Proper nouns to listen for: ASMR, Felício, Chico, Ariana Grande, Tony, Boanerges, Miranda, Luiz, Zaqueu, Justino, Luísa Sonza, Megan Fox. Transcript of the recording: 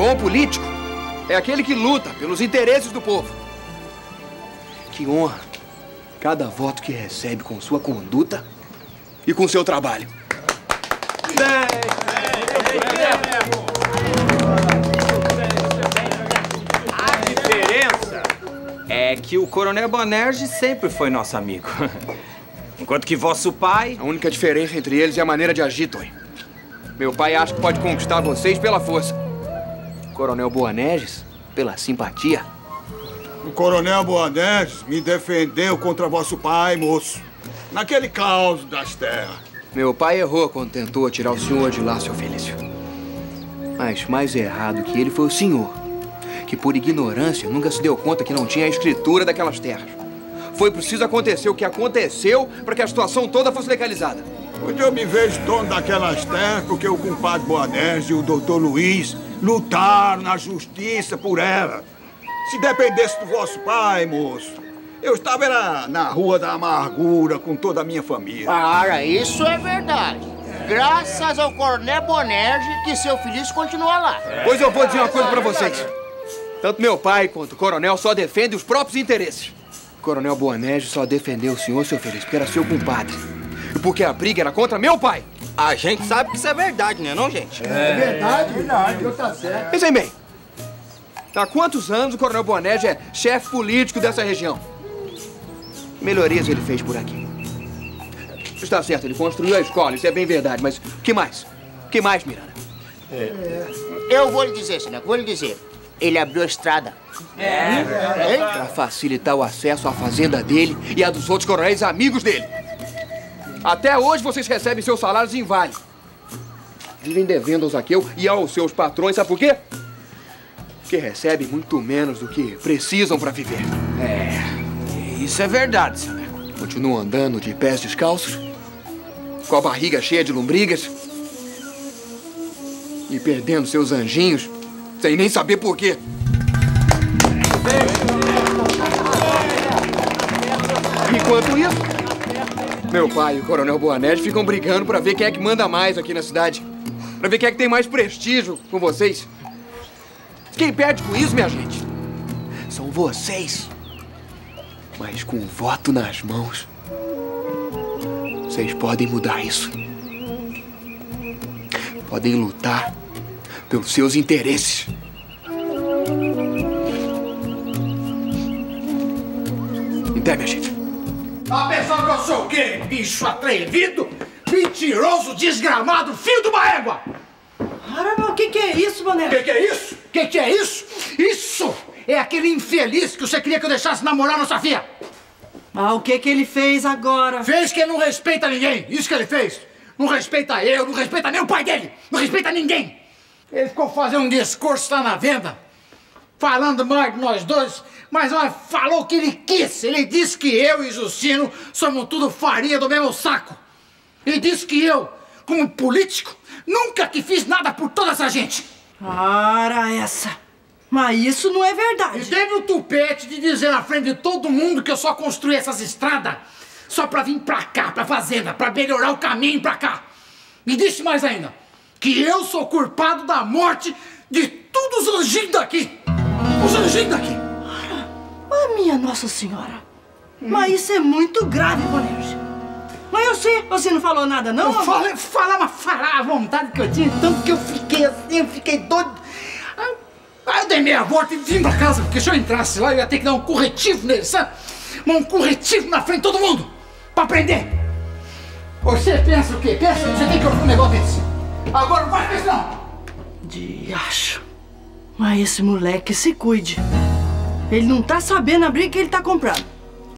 Bom político é aquele que luta pelos interesses do povo. Que honra cada voto que recebe com sua conduta e com seu trabalho. A diferença é que o coronel Boanerges sempre foi nosso amigo. Enquanto que vosso pai... A única diferença entre eles é a maneira de agir, Tony. Meu pai acha que pode conquistar vocês pela força. O coronel Boanerges, pela simpatia. O coronel Boanerges me defendeu contra vosso pai, moço. Naquele caos das terras. Meu pai errou quando tentou tirar o senhor de lá, seu Felício. Mas mais errado que ele foi o senhor, que por ignorância nunca se deu conta que não tinha a escritura daquelas terras. Foi preciso acontecer o que aconteceu para que a situação toda fosse legalizada. Hoje eu me vejo dono daquelas terras porque o compadre Boanerges e o doutor Luiz lutaram na justiça por ela. Se dependesse do vosso pai, moço, eu estava era na Rua da Amargura com toda a minha família. Ah, isso é verdade. Graças ao coronel Boanerges que seu Felício continua lá. Pois eu vou dizer uma coisa para vocês. Tanto meu pai quanto o coronel só defendem os próprios interesses. O coronel Boanerges só defendeu o senhor, seu Felício, porque era seu compadre. E porque a briga era contra meu pai. A gente sabe que isso é verdade, né, não, gente? É verdade, verdade. Eu tá certo. Pensem bem. Há quantos anos o coronel Boanerges é chefe político dessa região? Melhorias ele fez por aqui. Está certo, ele construiu a escola, isso é bem verdade. Mas o que mais? O que mais, Miranda? Eu vou lhe dizer, senhor, vou lhe dizer. Ele abriu a estrada. Pra facilitar o acesso à fazenda dele e à dos outros coronéis amigos dele. Até hoje vocês recebem seus salários em vale. Vivem devendo ao Zaqueu e aos seus patrões, sabe por quê? Porque recebem muito menos do que precisam para viver. Isso é verdade, senhor. Continuam andando de pés descalços, com a barriga cheia de lombrigas e perdendo seus anjinhos sem nem saber por quê. Enquanto isso, meu pai e o coronel Boanerges ficam brigando pra ver quem é que manda mais aqui na cidade. Pra ver quem é que tem mais prestígio com vocês. Quem perde com isso, minha gente, são vocês. Mas com o voto nas mãos, vocês podem mudar isso. Podem lutar pelos seus interesses. Até, minha gente. Tá pensando que eu sou o quê? Bicho atrevido, mentiroso, desgramado, filho de uma égua! Ora, mas o que é isso, Boanerges? O que é isso? O que é isso? Isso é aquele infeliz que você queria que eu deixasse namorar nossa filha! Ah, o que que ele fez agora? Fez que ele não respeita ninguém, isso que ele fez. Não respeita eu, não respeita nem o pai dele, não respeita ninguém. Ele ficou fazendo um discurso lá na venda, falando mais de nós dois, mas olha, falou o que ele quis. Ele disse que eu e Justino somos tudo farinha do mesmo saco. Ele disse que eu, como político, nunca que fiz nada por toda essa gente. Ora essa. Mas isso não é verdade. E teve o tupete de dizer na frente de todo mundo que eu só construí essas estradas só pra vir pra cá, pra fazenda, pra melhorar o caminho pra cá. E disse mais ainda, que eu sou culpado da morte de todos os anjinhos daqui. Os anjinhos daqui. Minha Nossa Senhora, mas isso é muito grave, Boanerges. Mas eu sei, você não falou nada, não? Eu falava à vontade que eu tinha, tanto que eu fiquei assim, eu fiquei doido. Aí eu dei meia volta e vim pra casa, porque se eu entrasse lá, eu ia ter que dar um corretivo nele, sabe? Um corretivo na frente de todo mundo, pra aprender. Você pensa o quê? Pensa, você tem que ouvir um negócio desse. Agora não faz questão. Diacho, mas esse moleque se cuide. Ele não tá sabendo a briga que ele tá comprando.